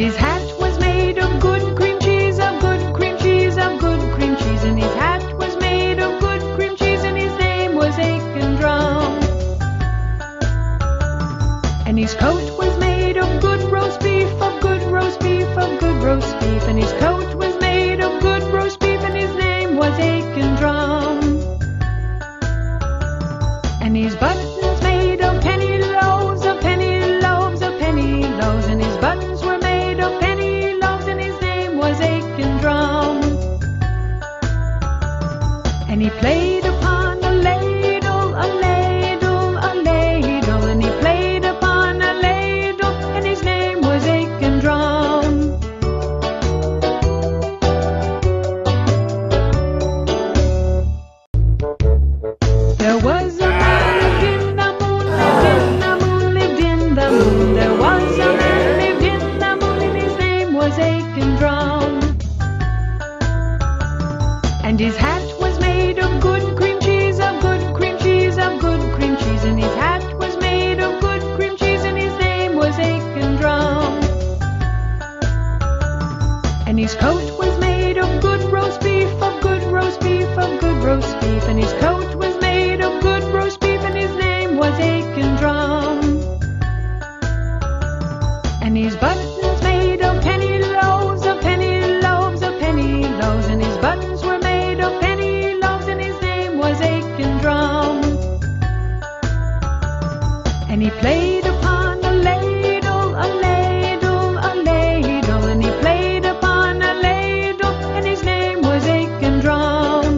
And his hat was made of good cream cheese, of good cream cheese, of good cream cheese. And his hat was made of good cream cheese, and his name was Aiken Drum. And his coat was made of good roast beef, of good roast beef, of good roast beef. And his coat was made of good roast beef, and his name was Aiken Drum. And his buttons made of penny loaves, of penny loaves, of penny loaves. And his buttons were made of penny loaves, and his name was Aiken Drum. And he played upon a ladle, a ladle, a ladle. And he played upon a ladle, and his name was Aiken Drum. There was a And his hat was made of good cream cheese, of good cream cheese, of good cream cheese. And his hat was made of good cream cheese, and his name was Aiken Drum. And his coat was made of good roast beef, of good roast beef, of good roast beef. And his coat was made of good roast beef, and his name was Aiken Drum. And his buttons made of penny loaves, of penny loaves, of penny loaves. And his buttons were And he played upon a ladle, a ladle, a ladle. And he played upon a ladle, and his name was Aiken Drum.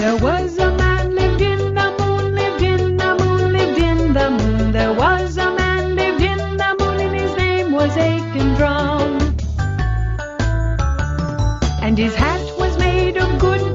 There was a man lived in the moon, lived in the moon, lived in the moon. There was a man lived in the moon, and his name was Aiken Drum. And his hat was made of good